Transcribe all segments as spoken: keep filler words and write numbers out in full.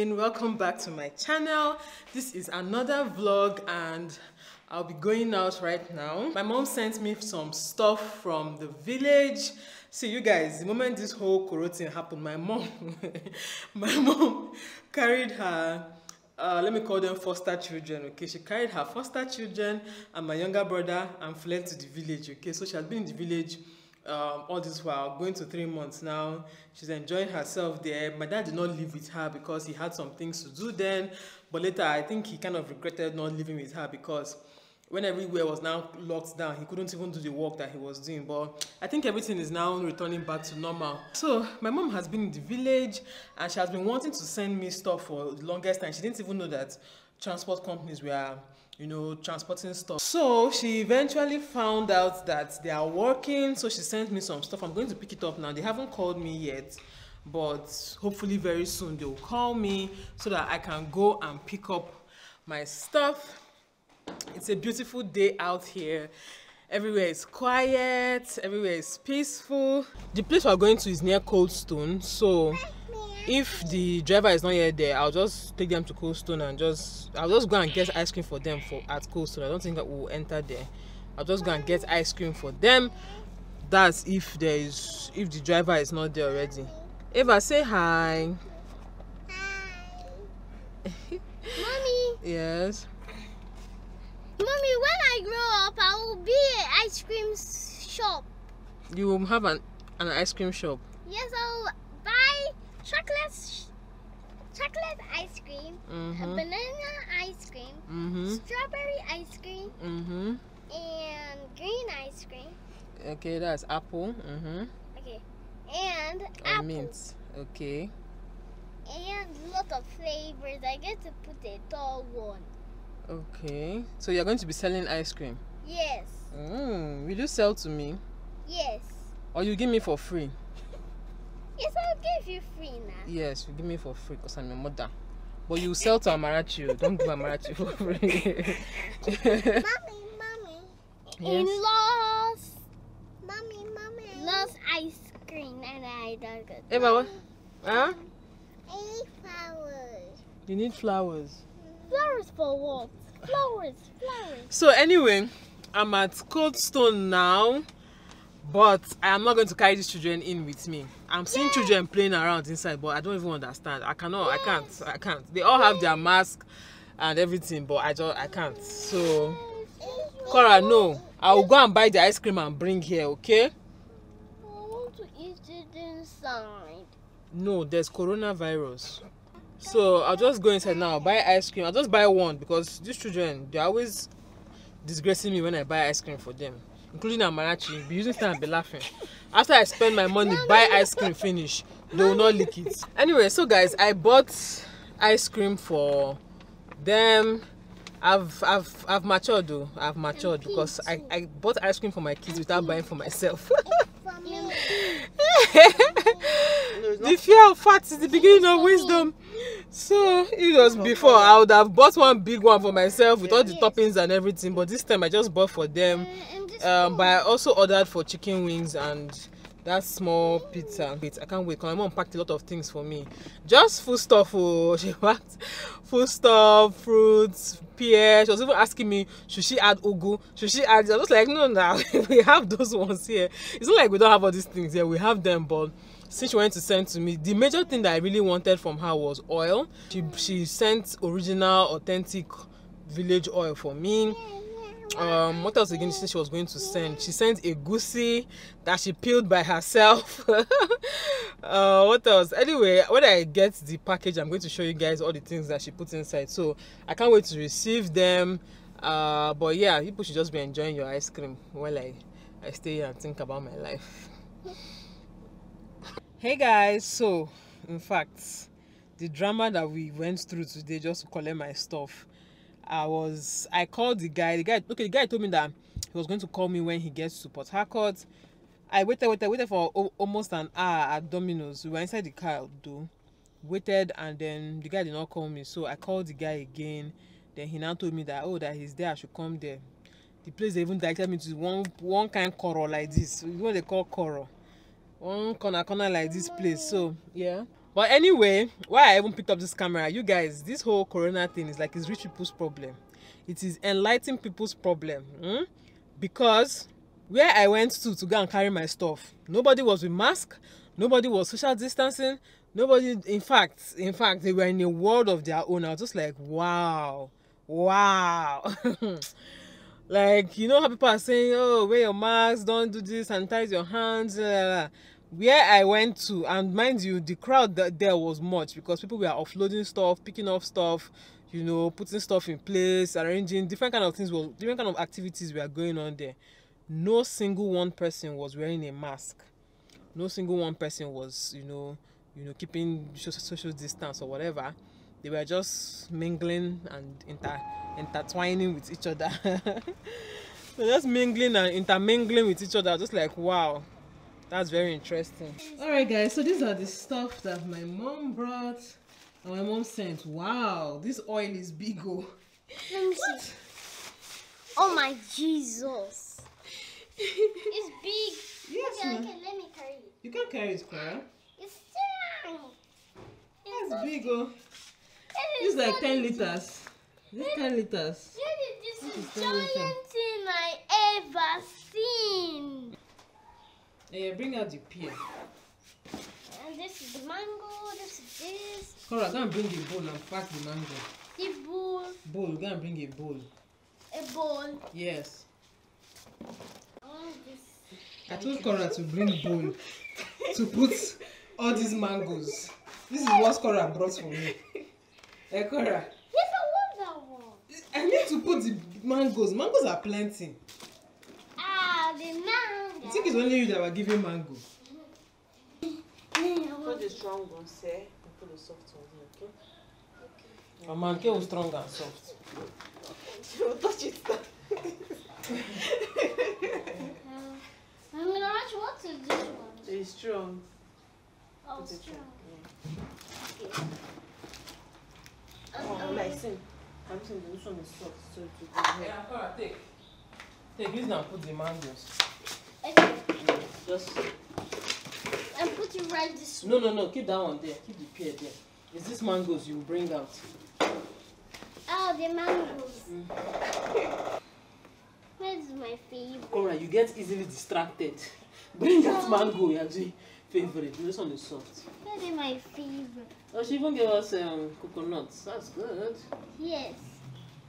evening, welcome back to my channel. This is another vlog and I'll be going out right now. My mom sent me some stuff from the village. See you guys, the moment this whole corona thing happened, my mom my mom carried her Uh, let me call them foster children, okay? She carried her foster children and my younger brother and fled to the village, okay? So she has been in the village um, all this while, going to three months now. She's enjoying herself there. My dad did not live with her because he had some things to do then, but later I think he kind of regretted not living with her because when everywhere was now locked down, he couldn't even do the work that he was doing. But I think everything is now returning back to normal. So my mom has been in the village and she has been wanting to send me stuff for the longest time. She didn't even know that transport companies were, you know, transporting stuff. So she eventually found out that they are working. So she sent me some stuff. I'm going to pick it up now. They haven't called me yet, but hopefully very soon they'll call me so that I can go and pick up my stuff. It's a beautiful day out here. Everywhere is quiet, everywhere is peaceful. The place we're going to is near Cold Stone, so if the driver is not yet there, I'll just take them to Cold Stone and just I'll just go and get ice cream for them for at Cold Stone. I don't think that we'll enter there. I'll just go and get ice cream for them. That's if there is if the driver is not there already. Eva, say hi. Hi. Mommy. Yes. Mommy, when I grow up, I will be an ice cream shop. You will have an, an ice cream shop? Yes, I will buy chocolate, chocolate ice cream, mm-hmm. a banana ice cream, mm-hmm. strawberry ice cream, mm-hmm. and green ice cream. Okay, that's apple. Mm-hmm. Okay, and or apple. Mint. Okay. And a lot of flavors. I get to put a tall one. Okay, so you're going to be selling ice cream? Yes. Mm, will you sell to me? Yes. Or you give me for free? Yes, I'll give you free now. Yes, you give me for free because I'm your mother. But you sell to Amarachi, don't give Amarachi for free. Mommy, mommy. Yes? In Lost. Mommy, mommy. Lost ice cream and I don't get it. Hey, Baba. Huh? I need flowers. You need flowers? Flowers for what? Flowers, flowers. So anyway, I'm at Cold Stone now, but I am not going to carry these children in with me. I'm seeing yes. children playing around inside, but I don't even understand. I cannot, yes. I can't, I can't. They all yes. have their mask and everything, but I just, I can't. So, Cora, no. I will go and buy the ice cream and bring here, okay? I want to eat it inside. No, there's coronavirus. So I'll just go inside now, buy ice cream. I'll just buy one because these children, they're always disgracing me when I buy ice cream for them, including Amarachi. Be using time and be laughing. After I spend my money, buy ice cream, finish, they will not lick it. Anyway, so guys, I bought ice cream for them. I've I've I've matured though. I've matured because I, I bought ice cream for my kids without buying for myself. The fear of fat is the beginning of wisdom. So it was before, I would have bought one big one for myself with all the toppings and everything, but this time I just bought for them. Um, but I also ordered for chicken wings and that small pizza. I can't wait. My mom packed a lot of things for me. Just food stuff. Oh, she packed food stuff, fruits, pear. She was even asking me, should she add ugu? Should she add? I was like, no, no. We have those ones here. It's not like we don't have all these things here. We have them, but since she wanted to send to me, the major thing that I really wanted from her was oil. She she sent original, authentic village oil for me. Um, what else again? She was going to send. She sent a goosey that she peeled by herself. uh, what else? Anyway, when I get the package, I'm going to show you guys all the things that she put inside. So I can't wait to receive them. Uh, but yeah, people should just be enjoying your ice cream while I I stay here and think about my life. Hey guys, so in fact, the drama that we went through today just to collect my stuff, I was I called the guy. The guy, okay, the guy told me that he was going to call me when he gets to Port Harcourt. I waited, waited, waited for almost an hour at Domino's. We were inside the car though, waited, and then the guy did not call me. So I called the guy again. Then he now told me that oh, that he's there. I should come there. The place they even directed me to one one kind of corral like this. You know what they call corral. One corner corner like this place. So yeah, But anyway, why I even picked up this camera, you guys, this whole corona thing is like it's rich people's problem. It is enlightened people's problem. Hmm? Because where I went to to go and carry my stuff, nobody was with mask, nobody was social distancing, nobody, in fact, in fact, they were in a world of their own. I was just like, wow, wow. Like, you know how people are saying, oh, wear your mask, don't do this, sanitize your hands, blah, blah, blah. Where I went to, and mind you, the crowd that there was much because people were offloading stuff, picking up stuff, you know, putting stuff in place, arranging different kind of things, were, different kind of activities were going on there. No single one person was wearing a mask. No single one person was, you know, you know, keeping social distance or whatever. They were just mingling and inter intertwining with each other. So just mingling and intermingling with each other. Just like, wow, that's very interesting. All right, guys. So these are the stuff that my mom brought. And my mom sent. Wow, this oil is big. Oh, oh my Jesus! It's big. Yes, okay, okay, let me carry it. You can carry it, Clara. It's strong. It's That's so big. Oh. It's like ten liters. It's ten liters. This is the giant thing I ever seen. Hey, bring out the pear. And this is the mango, this is this. Cora, go and bring a bowl and pack the mango. The bowl. Bowl, go and bring a bowl. A bowl? Yes. All this. I told Cora to bring bowl to put all these mangoes. This is what Cora brought for me. Hey, Cora. Yes, I want that one. I need to put the mangoes. Mangoes are plenty. Ah, the mango. You think it's only you that were giving mango? Put the strong ones there and put the soft ones here, okay? Okay. My mango is strong and soft. She will touch it. I'm going to watch what is this one? It's strong. Oh, it's strong. Yeah. Okay. Oh, like saying, I'm saying this one is soft, so to go ahead. Yeah, Cora, take. Take this now, put the mangoes. Okay. Just. And put it right this way. No, no, no, keep that one there. Keep the pear there. It's this mangoes you bring out. Oh, the mangoes. Mm. Where's my favorite? Cora, you get easily distracted. Bring oh. that mango, you're doing favorite. This one is soft. That is my favorite. Oh, she even gave us um, coconuts. That's good. Yes.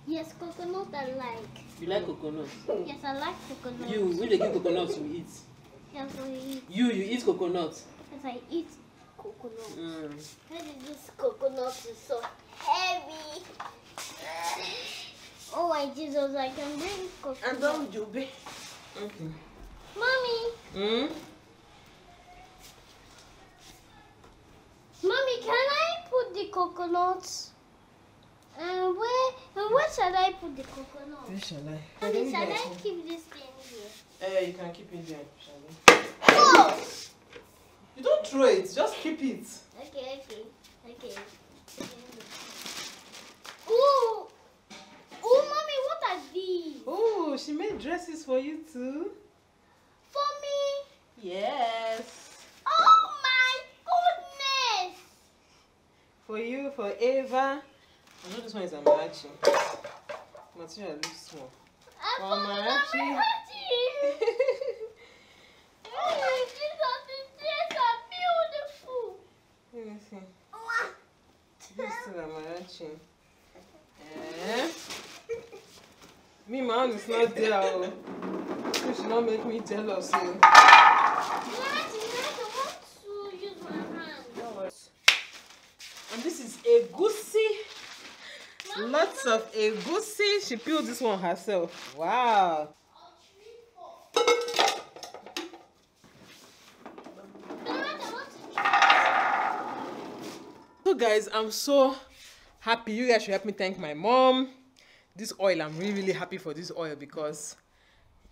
Yes, coconut I like. You like coconuts? Yes, I like coconuts. You, when they give coconuts, you eat. Yes, I eat. You, you eat coconuts? Yes, I eat coconuts. Mm. Where did this coconut is so heavy? Oh my Jesus, I can bring coconuts. And don't do it. Okay. Mommy! Mm? Mommy, can I put the coconuts? And where and where shall I put the coconuts? Where shall I? Mommy, shall I keep this thing here? Uh, you can keep it there, shall I? Oh! You don't throw it, just keep it. Okay, okay, okay. Ooh! Ooh, Mommy, what are these? Ooh, she made dresses for you too. For me? Yes. For you, forever. I know this one is a mariachi. Material looks small. I found a mariachi. Oh, these are beautiful. Let me see. This is a mariachi. Yeah. Me, my own is not there. Oh. You should not make me jealous. Oh. This is egusi. Lots of egusi. She peeled this one herself. Wow. So guys, I'm so happy. You guys should help me thank my mom. This oil, I'm really, really happy for this oil because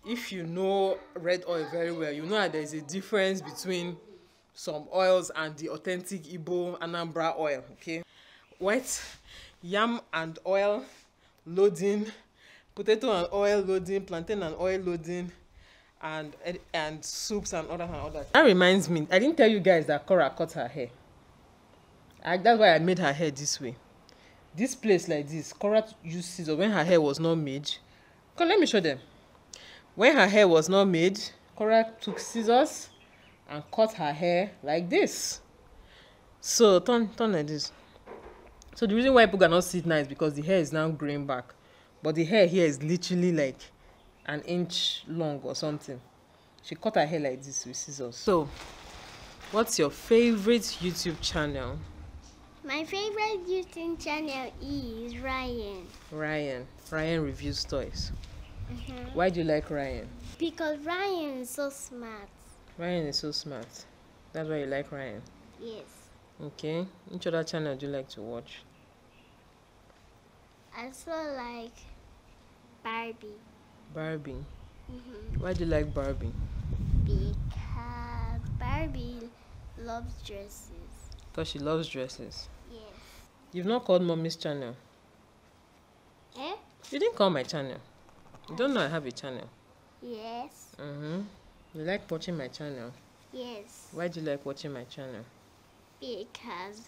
if you know red oil very well, you know that there's a difference between some oils and the authentic Igbo Anambra oil, okay? White yam and oil loading, potato and oil loading, plantain and oil loading, and and soups and other and other. That reminds me, I didn't tell you guys that Cora cut her hair. I, that's why I made her hair this way. This place like this, Cora used scissors when her hair was not made. Come, let me show them. When her hair was not made, Cora took scissors and cut her hair like this. So turn, turn like this. So the reason why people cannot see it now is because the hair is now growing back, but the hair here is literally like an inch long or something. She cut her hair like this with scissors. So, what's your favorite YouTube channel? My favorite YouTube channel is Ryan. Ryan. Ryan reviews toys. Mm-hmm. Why do you like Ryan? Because Ryan is so smart. Ryan is so smart. That's why you like Ryan? Yes. Okay. Which other channel do you like to watch? I also like Barbie. Barbie? Mm-hmm. Why do you like Barbie? Because Barbie loves dresses. Because she loves dresses? Yes. You've not called mommy's channel? Eh? You didn't call my channel. You don't know I have a channel? Yes. Mm-hmm. You like watching my channel? Yes. Why do you like watching my channel? Because...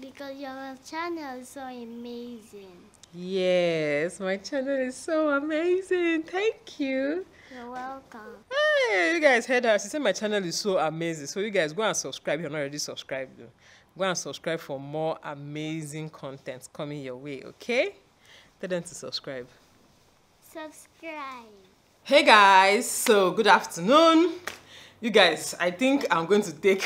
because your channel is so amazing. Yes, my channel is so amazing. Thank you. You're welcome. Hey, you guys heard her. She said my channel is so amazing. So you guys go and subscribe. You're not already subscribed though. Go and subscribe for more amazing content coming your way, okay? Tell them to subscribe. Subscribe. Hey guys, so good afternoon. You guys, I think I'm going to take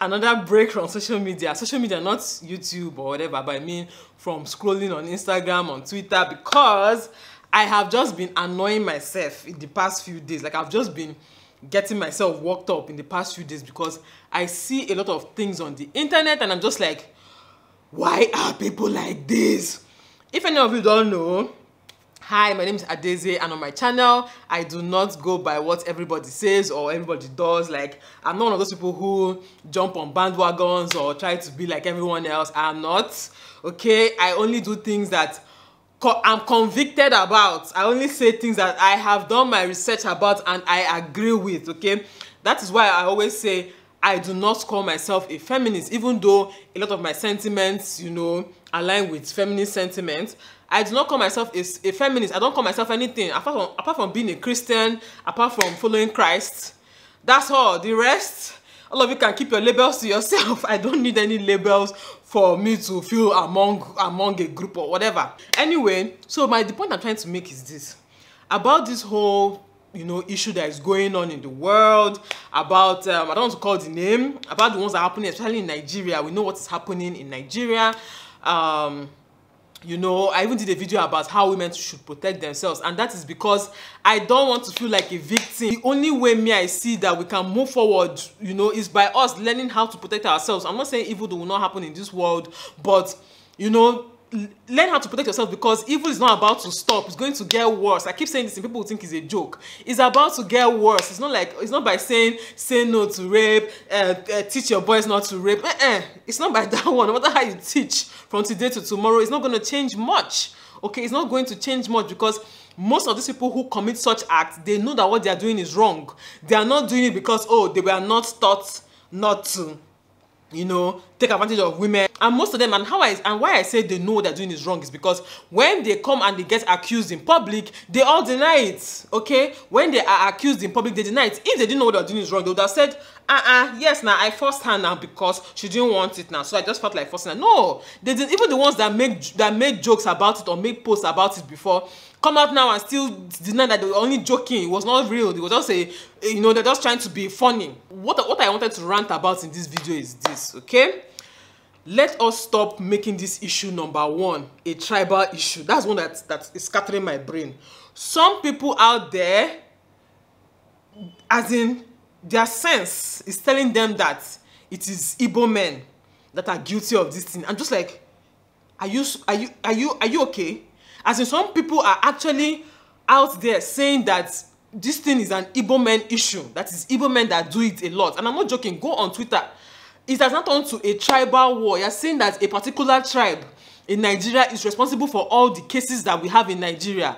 another break from social media. Social media, not YouTube or whatever, but I mean from scrolling on Instagram, on Twitter, because I have just been annoying myself in the past few days. Like, I've just been getting myself worked up in the past few days because I see a lot of things on the internet and I'm just like, why are people like this? If any of you don't know, hi, my name is Adeze, and on my channel, I do not go by what everybody says or everybody does. Like, I'm not one of those people who jump on bandwagons or try to be like everyone else. I'm not, okay? I only do things that co I'm convicted about. I only say things that I have done my research about and I agree with, okay? That is why I always say I do not call myself a feminist, even though a lot of my sentiments, you know, align with feminist sentiments. I do not call myself a, a feminist. I don't call myself anything apart from, apart from being a Christian, apart from following Christ. That's all. The rest, all of you can keep your labels to yourself. I don't need any labels for me to feel among, among a group or whatever. Anyway, so my, the point I'm trying to make is this. About this whole, you know, issue that is going on in the world, about, um, I don't want to call the name, about the ones that are happening, especially in Nigeria. We know what is happening in Nigeria. Um... You know, I even did a video about how women should protect themselves, and that is because I don't want to feel like a victim. The only way me I see that we can move forward, you know, is by us learning how to protect ourselves. I'm not saying evil will not happen in this world, but, you know, learn how to protect yourself, because evil is not about to stop. It's going to get worse. I keep saying this and people think it's a joke. It's about to get worse. It's not like, it's not by saying, say no to rape, uh, uh, teach your boys not to rape. Uh-uh. It's not by that one. No matter how you teach from today to tomorrow, it's not going to change much. Okay, it's not going to change much, because most of these people who commit such acts, they know that what they are doing is wrong. They are not doing it because, oh, they were not taught not to, you know, take advantage of women. And most of them, and how I and why I say they know what they're doing is wrong, is because when they come and they get accused in public, they all deny it. Okay, when they are accused in public, they deny it. If they didn't know what they're doing is wrong, they would have said, uh-uh, yes, now I forced her now because she didn't want it now, so I just felt like forcing her. No, they didn't. Even the ones that make that make jokes about it or make posts about it before come out now and still deny that they were only joking. It was not real. They were just a, you know, they're just trying to be funny. What what I wanted to rant about in this video is this. Okay. Let us stop making this issue, number one, a tribal issue. That's one that, that is scattering my brain. Some people out there, as in their sense, is telling them that it is Igbo men that are guilty of this thing. I'm just like, are you, are you, are you, are you okay? As in, some people are actually out there saying that this thing is an Igbo men issue. That is Igbo men that do it a lot. And I'm not joking. Go on Twitter. It has not turned to a tribal war. You're saying that a particular tribe in Nigeria is responsible for all the cases that we have in Nigeria.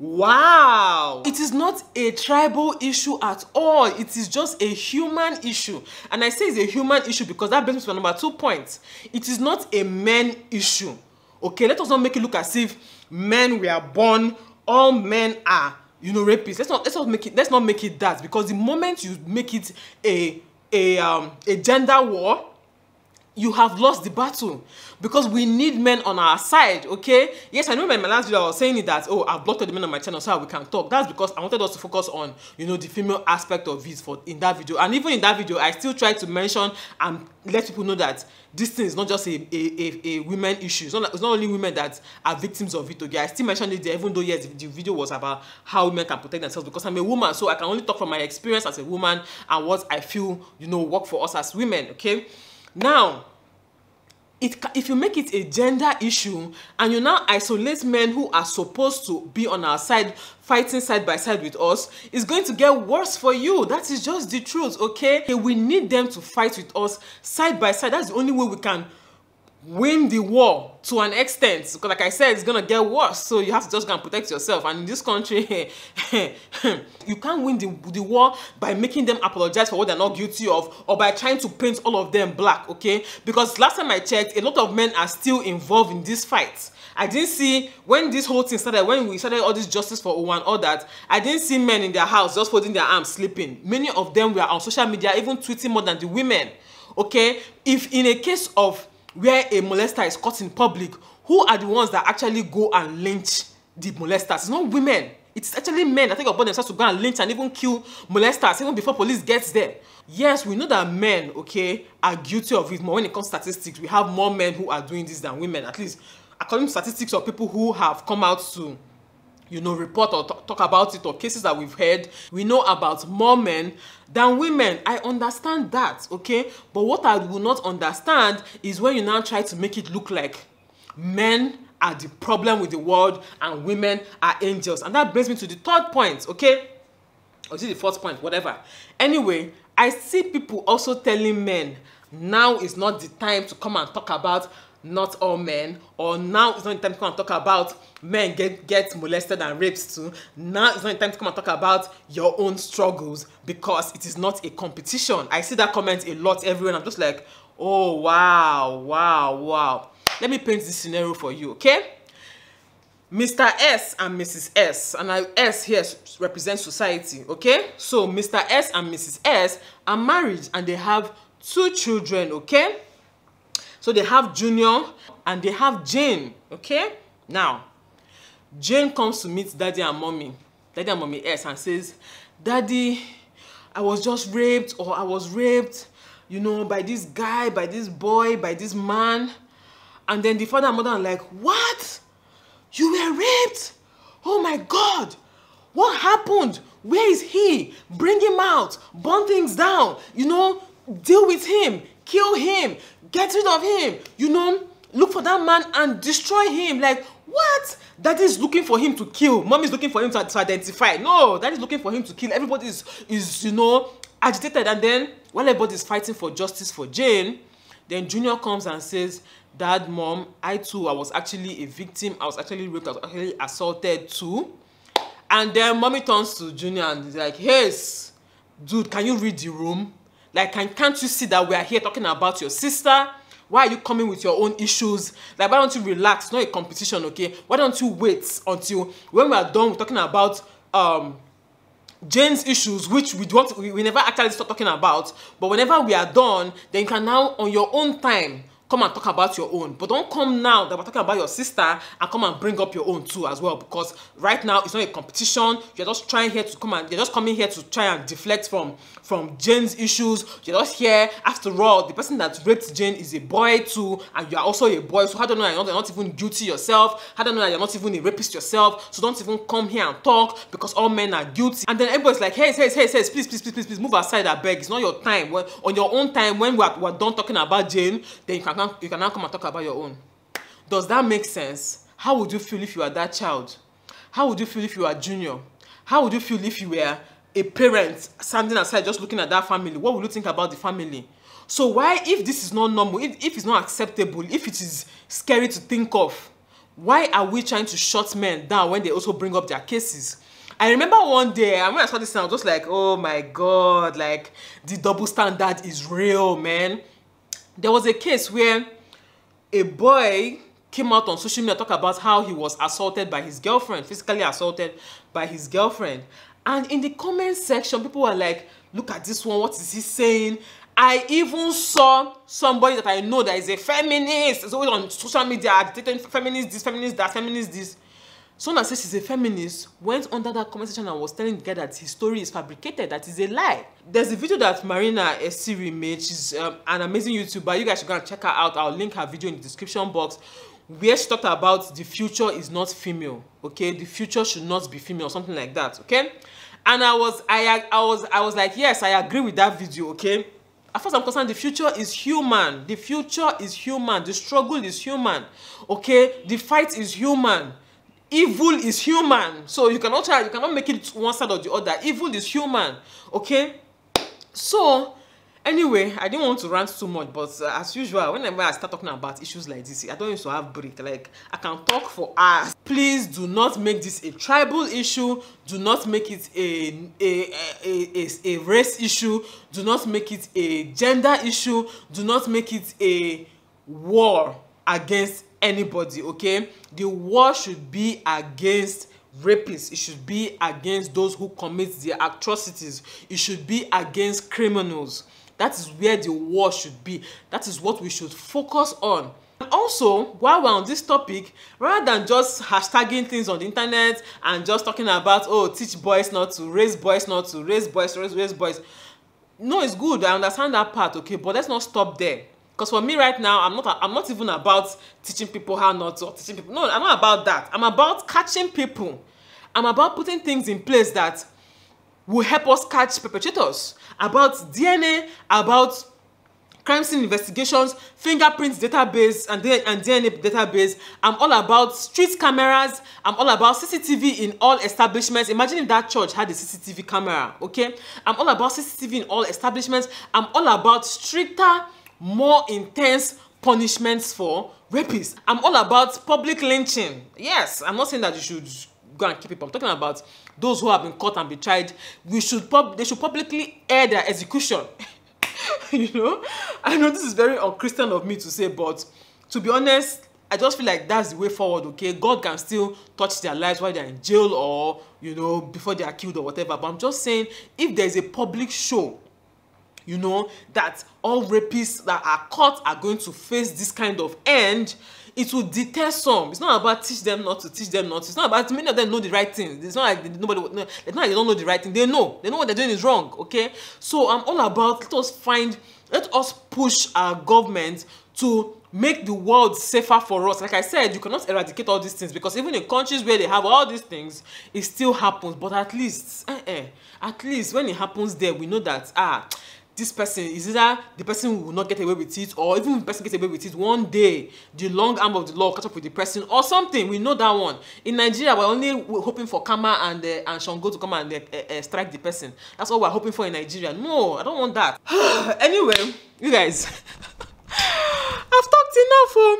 Wow! It is not a tribal issue at all. It is just a human issue. And I say it's a human issue because that brings me to my number two point. It is not a men issue. Okay, let us not make it look as if men were born, all men are, you know, rapists. Let's not let's not make it let's not make it that, because the moment you make it a a um a gender war, you have lost the battle, because we need men on our side, okay? Yes, I know in my last video I was saying that, oh, I've blocked the men on my channel so we can talk. That's because I wanted us to focus on, you know, the female aspect of it for in that video. And even in that video, I still try to mention and let people know that this thing is not just a, a, a, a women issue. It's not, it's not only women that are victims of it, okay? I still mentioned it there, even though, yes, the video was about how women can protect themselves, because I'm a woman, so I can only talk from my experience as a woman and what I feel, you know, work for us as women, okay? Now, it, if you make it a gender issue and you now isolate men who are supposed to be on our side, fighting side by side with us, it's going to get worse for you. That is just the truth, okay? We need them to fight with us side by side. That's the only way we can win the war to an extent, because like I said, it's gonna get worse, so you have to just go and protect yourself. And in this country, you can't win the, the war by making them apologize for what they're not guilty of, or by trying to paint all of them black, okay? Because last time I checked, a lot of men are still involved in this fight. I didn't see, when this whole thing started, when we started all this justice for Owen, all that, I didn't see men in their house just folding their arms sleeping. Many of them were on social media even tweeting more than the women, okay? If in a case of where a molester is caught in public, who are the ones that actually go and lynch the molesters? It's not women. It's actually men that think about themselves to go and lynch and even kill molesters even before police gets there. Yes, we know that men, okay, are guilty of it more. When it comes to statistics, we have more men who are doing this than women, at least according to statistics of people who have come out to, you know, report or talk about it, or cases that we've heard. We know about more men than women. I understand that, okay? But what I will not understand is when you now try to make it look like men are the problem with the world and women are angels. And that brings me to the third point, okay? Or is it the fourth point? Whatever. Anyway, I see people also telling men, now is not the time to come and talk about not all men, or now it's not the time to come and talk about men get, get molested and raped too. Now it's not the time to come and talk about your own struggles, because it is not a competition. I see that comment a lot everywhere, and I'm just like, oh, wow, wow, wow. Let me paint this scenario for you, okay? Mister S and Missus S, and I, S here represents society, okay? So Mister S and Missus S are married, and they have two children, okay? So they have Junior and they have Jane, okay? Now, Jane comes to meet Daddy and Mommy, Daddy and Mommy S, and says, Daddy, I was just raped, or I was raped, you know, by this guy, by this boy, by this man. And then the father and mother are like, what? You were raped? Oh my God, what happened? Where is he? Bring him out, burn things down, you know, deal with him, kill him, get rid of him, you know, look for that man and destroy him. Like, what? Daddy is looking for him to kill. Mommy is looking for him to, to identify. No, Daddy is looking for him to kill. Everybody is, is, you know, agitated. And then while everybody is fighting for justice for Jane, then Junior comes and says, Dad, Mom, I too, I was actually a victim. I was actually raped. I was actually assaulted too. And then Mommy turns to Junior and is like, hey, dude, can you read the room? Like, can't you see that we are here talking about your sister? Why are you coming with your own issues? Like, why don't you relax? It's not a competition, okay? Why don't you wait until when we are done with talking about um, Jane's issues, which we, don't, we, we never actually start talking about, but whenever we are done, then you can now, on your own time, come and talk about your own. But don't come now that we're talking about your sister and come and bring up your own too as well, because right now it's not a competition. You're just trying here to come and you're just coming here to try and deflect from from Jane's issues. You're just here. After all, the person that raped Jane is a boy too, and you're also a boy. So how do you know you're not, you're not even guilty yourself? How do you know you're not even a rapist yourself? So don't even come here and talk, because all men are guilty. And then everybody's like, hey, hey, hey, hey, please, please, please, please, please move aside. I beg. It's not your time. When, on your own time, when we're, we're done talking about Jane, then you can. You can now come and talk about your own. Does that make sense? How would you feel if you are that child? How would you feel if you are Junior? How would you feel if you were a parent standing aside just looking at that family? What would you think about the family? So why, if this is not normal, if, if it's not acceptable, if it is scary to think of, Why are we trying to shut men down when they also bring up their cases? I remember one day, and when I saw this thing, I was just like, oh my God, like, the double standard is real, man. There was a case where a boy came out on social media to talk about how he was assaulted by his girlfriend, physically assaulted by his girlfriend. And in the comment section, people were like, look at this one, what is he saying? I even saw somebody that I know that is a feminist, is always on social media agitating feminist this, feminist that, feminist this. Someone that says she's a feminist went under that comment section and was telling the guy that his story is fabricated, that is a lie. There's a video that Marina Essiri made. She's um, an amazing YouTuber. You guys should go and check her out. I'll link her video in the description box, where she talked about the future is not female, okay? The future should not be female, something like that, okay? And I was, I, I was, I was like, yes, I agree with that video, okay? As far as I'm concerned, the future is human. The future is human. The struggle is human, okay? The fight is human. Evil is human. So you cannot try, you cannot make it one side or the other. Evil is human, okay? So, anyway, I didn't want to rant too much, but uh, as usual, whenever I start talking about issues like this, I don't used to have break. Like, I can talk for hours. Please do not make this a tribal issue. Do not make it a, a, a, a, a race issue. Do not make it a gender issue. Do not make it a war against anybody, okay? The war should be against rapists. It should be against those who commit the atrocities. It should be against criminals. That is where the war should be. That is what we should focus on. And also, while we're on this topic, rather than just hashtagging things on the internet and just talking about, oh, teach boys not to, raise boys not to, raise boys, raise, raise boys. No, it's good. I understand that part, okay? But let's not stop there. Because for me right now, I'm not, I'm not even about teaching people how not to, or teaching people. No, I'm not about that. I'm about catching people. I'm about putting things in place that will help us catch perpetrators. About D N A, about crime scene investigations, fingerprints database and D N A database. I'm all about street cameras. I'm all about C C T V in all establishments. Imagine if that church had a C C T V camera, okay? I'm all about C C T V in all establishments. I'm all about stricter, more intense punishments for rapists. I'm all about public lynching. Yes, I'm not saying that you should go and keep people. I'm talking about those who have been caught and been tried. We should pub they should publicly air their execution. You know? I know this is very unchristian of me to say, but to be honest, I just feel like that's the way forward, okay? God can still touch their lives while they're in jail or, you know, before they are killed or whatever. But I'm just saying, if there's a public show, you know, that all rapists that are caught are going to face this kind of end, it will deter some. It's not about teach them not to, teach them not to. It's not about, many of them know the right thing. It's not like they, nobody, no, it's not like they don't know the right thing. They know. They know what they're doing is wrong, okay? So I'm all about, let us find, let us push our government to make the world safer for us. Like I said, you cannot eradicate all these things, because even in countries where they have all these things, it still happens. But at least, eh, eh, at least when it happens there, we know that, ah, this person is either the person will not get away with it, or even if the person gets away with it, one day the long arm of the law will catch up with the person or something. We know that one. In Nigeria, we're only hoping for Kama and uh, and Shango to come and uh, uh, strike the person. That's all we're hoping for in Nigeria. No, I don't want that. Anyway, you guys, I've talked enough. Um,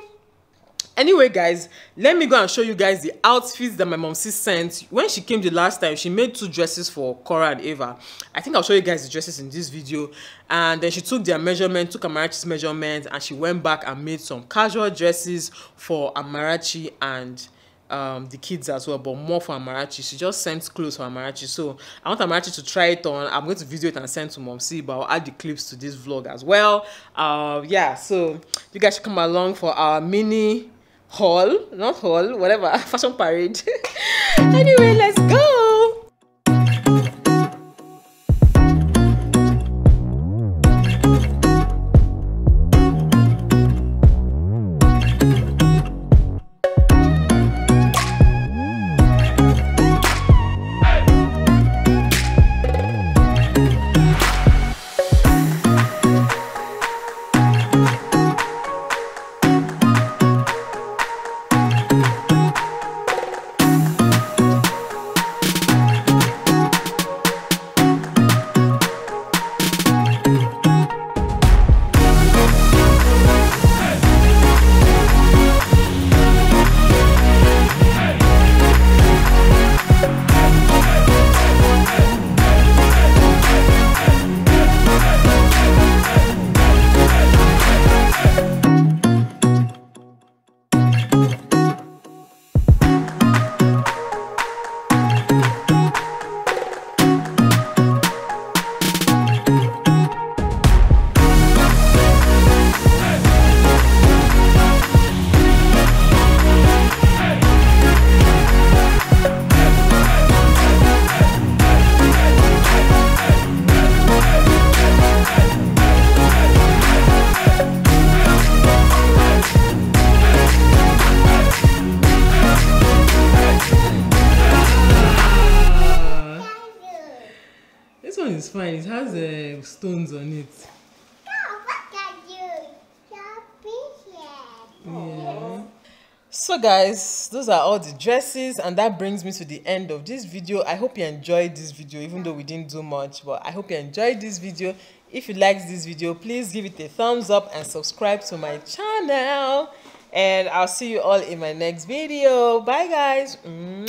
anyway, guys, let me go and show you guys the outfits that my mom sis sent. When she came the last time, she made two dresses for Cora and Eva. I think I'll show you guys the dresses in this video. And then she took their measurement, took Amarachi's measurement, and she went back and made some casual dresses for Amarachi and um, the kids as well, but more for Amarachi. She just sent clothes for Amarachi. So I want Amarachi to try it on. I'm going to video it and send to Mom C, but I'll add the clips to this vlog as well. Uh, yeah, so you guys should come along for our mini haul, not haul, whatever, fashion parade. Anyway, let's go. it has uh, stones on it. Look at you. You're precious. Yeah. So guys, those are all the dresses, and that brings me to the end of this video. I hope you enjoyed this video, even though we didn't do much, but I hope you enjoyed this video. If you liked this video, please give it a thumbs up and subscribe to my channel. And I'll see you all in my next video. Bye guys. Mm.